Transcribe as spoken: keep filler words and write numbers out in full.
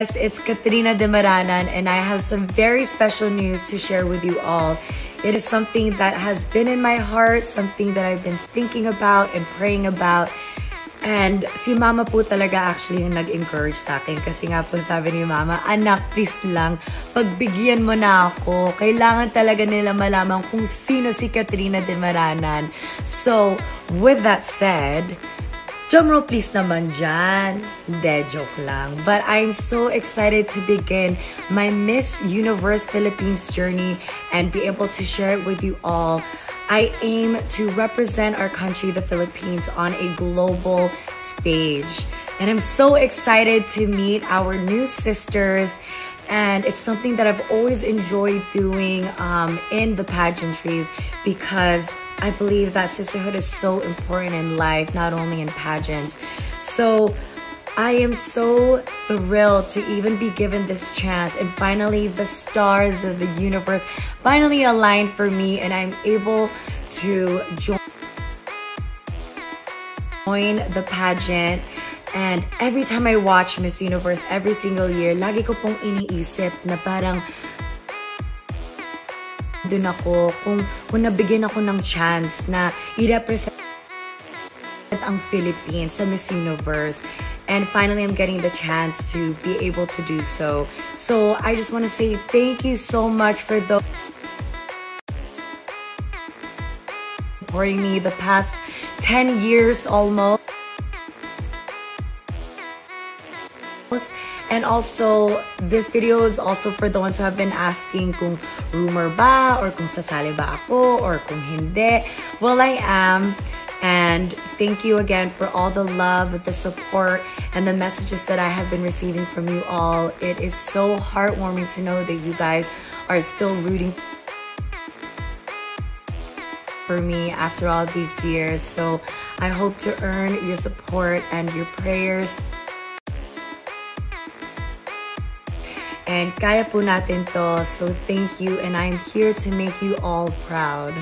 It's Katrina Dimaranan, and I have some very special news to share with you all. It is something that has been in my heart, something that I've been thinking about and praying about. And si Mama po talaga actually yung nag-encourage sa akin. Kasi nga po sabi ni Mama, anak, please lang, pagbigyan mo na ako. Kailangan talaga nila malaman kung sino si Katrina Dimaranan. So, with that said, drumroll please naman dyan. De, joke lang. But I'm so excited to begin my Miss Universe Philippines journey and be able to share it with you all. I aim to represent our country, the Philippines, on a global stage. And I'm so excited to meet our new sisters. And it's something that I've always enjoyed doing um, in the pageantries because I believe that sisterhood is so important in life, not only in pageants. So I am so thrilled to even be given this chance, and finally the stars of the universe finally aligned for me, and I'm able to join the pageant. And every time I watch Miss Universe every single year, lagi ko pong iniisip na parang dun ako kung, kung nabigyan ako ng chance na i-represent ang Philippines sa Miss Universe. And finally, I'm getting the chance to be able to do so. So I just want to say thank you so much for those supporting me the past ten years almost. And also, this video is also for the ones who have been asking kung rumor ba, or kung sasali ba ako, or kung hindi. Well, I am. And thank you again for all the love, the support, and the messages that I have been receiving from you all. It is so heartwarming to know that you guys are still rooting for me after all these years. So I hope to earn your support and your prayers. And kaya po natin to, so thank you, and I'm here to make you all proud.